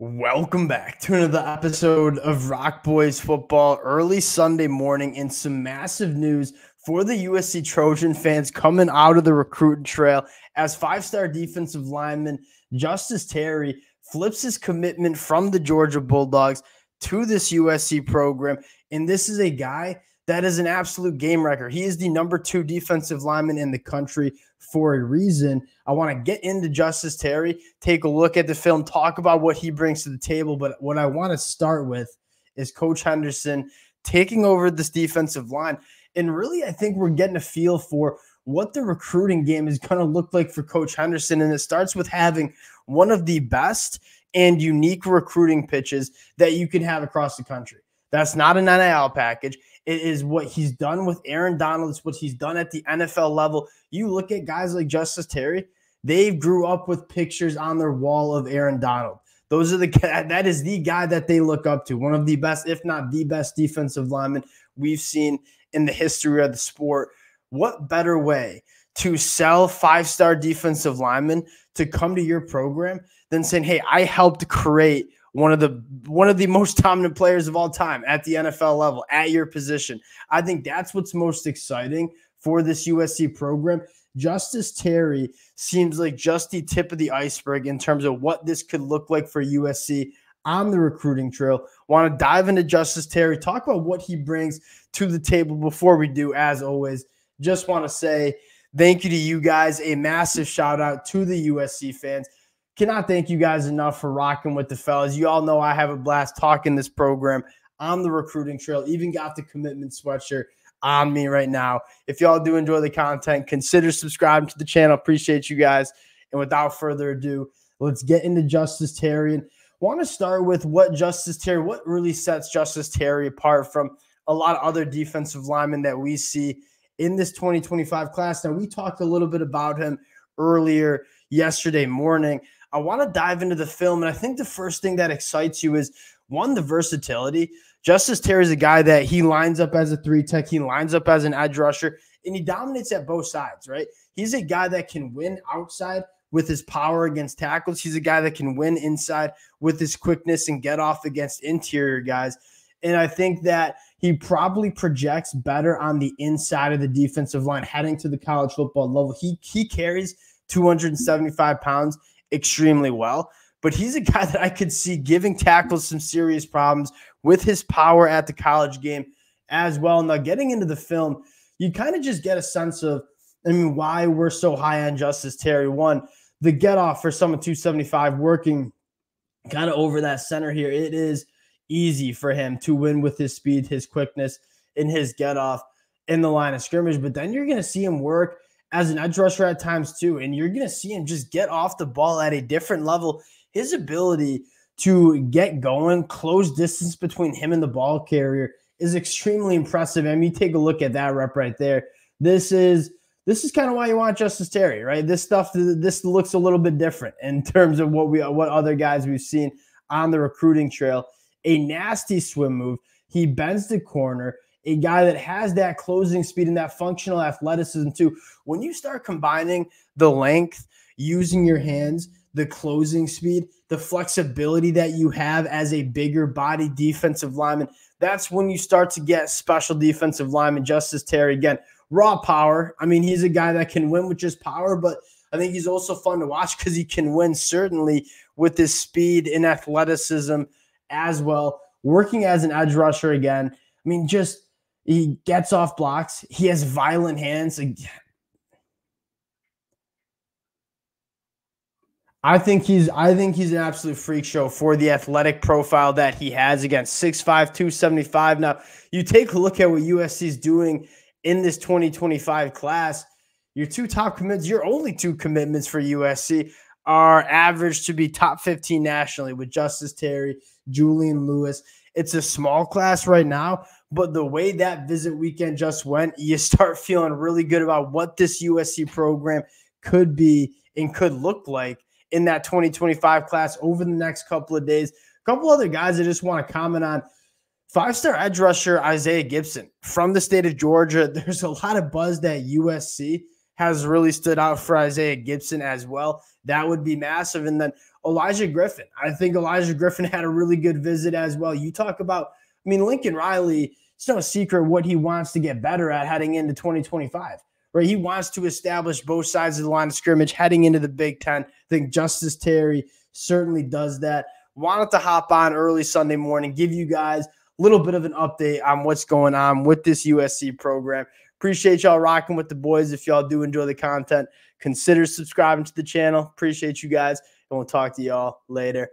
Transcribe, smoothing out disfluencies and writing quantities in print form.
Welcome back to another episode of ROC Boys Football. Early Sunday morning and some massive news for the USC Trojan fans coming out of the recruiting trail as five-star defensive lineman Justus Terry flips his commitment from the Georgia Bulldogs to this USC program. And this is a guy that is an absolute game wrecker. He is the #2 defensive lineman in the country for a reason. I want to get into Justus Terry, take a look at the film, talk about what he brings to the table. But what I want to start with is Coach Henderson taking over this defensive line. And really, I think we're getting a feel for what the recruiting game is going to look like for Coach Henderson. And it starts with having one of the best and unique recruiting pitches that you can have across the country. That's not an NIL package. It is what he's done with Aaron Donald. It's what he's done at the NFL level. You look at guys like Justus Terry, they grew up with pictures on their wall of Aaron Donald. Those are that is the guy that they look up to. One of the best, if not the best defensive lineman we've seen in the history of the sport. What better way to sell five-star defensive linemen to come to your program than saying, hey, I helped create one of the most dominant players of all time at the NFL level, at your position. I think that's what's most exciting for this USC program. Justus Terry seems like just the tip of the iceberg in terms of what this could look like for USC on the recruiting trail. Want to dive into Justus Terry, talk about what he brings to the table. Before we do, as always, just want to say thank you to you guys. A massive shout out to the USC fans. Cannot thank you guys enough for rocking with the fellas. You all know I have a blast talking this program on the recruiting trail. Even got the commitment sweatshirt on me right now. If y'all do enjoy the content, consider subscribing to the channel. Appreciate you guys. And without further ado, let's get into Justus Terry. And want to start with what really sets Justus Terry apart from a lot of other defensive linemen that we see in this 2025 class. Now, we talked a little bit about him earlier yesterday morning. I want to dive into the film, and I think the first thing that excites you is, one, the versatility. Justus Terry is a guy that he lines up as a three-tech, he lines up as an edge rusher, and he dominates at both sides, right? He's a guy that can win outside with his power against tackles. He's a guy that can win inside with his quickness and get off against interior guys. And I think that he probably projects better on the inside of the defensive line, heading to the college football level. He carries 275 pounds extremely well, but he's a guy that I could see giving tackles some serious problems with his power at the college game as well. Now, getting into the film, you kind of just get a sense of, why we're so high on Justus Terry. One, the get off for someone 275 working kind of over that center here. It is easy for him to win with his speed, his quickness, and his get off in the line of scrimmage. But then you're going to see him work as an edge rusher at times too, and you're going to see him just get off the ball at a different level. His ability to get going, close distance between him and the ball carrier is extremely impressive. I mean, take a look at that rep right there. This is kind of why you want Justus Terry, right? This looks a little bit different in terms of what other guys we've seen on the recruiting trail. A nasty swim move. He bends the corner. A guy that has that closing speed and that functional athleticism too. When you start combining the length, using your hands, the closing speed, the flexibility that you have as a bigger body defensive lineman, that's when you start to get special defensive lineman Justus Terry. Again, raw power. He's a guy that can win with just power, but I think he's also fun to watch because he can win certainly with his speed and athleticism as well. Working as an edge rusher again, just he gets off blocks. He has violent hands. I think he's an absolute freak show for the athletic profile that he has. Again, 6'5", 275. Now, you take a look at what USC is doing in this 2025 class. Your only two commitments for USC are averaged to be top 15 nationally with Justus Terry, Julian Lewis. It's a small class right now, but the way that visit weekend just went, you start feeling really good about what this USC program could be and could look like in that 2025 class over the next couple of days. A couple other guys I just want to comment on. Five-star edge rusher Isaiah Gibson from the state of Georgia. There's a lot of buzz that USC has really stood out for Isaiah Gibson as well. That would be massive. And then Elijah Griffin. I think Elijah Griffin had a really good visit as well. You talk about, I mean, Lincoln Riley, it's no secret what he wants to get better at heading into 2025, right? He wants to establish both sides of the line of scrimmage heading into the Big Ten. I think Justus Terry certainly does that. Wanted to hop on early Sunday morning, give you guys a little bit of an update on what's going on with this USC program. Appreciate y'all rocking with the boys. If y'all do enjoy the content, consider subscribing to the channel. Appreciate you guys, and we'll talk to y'all later.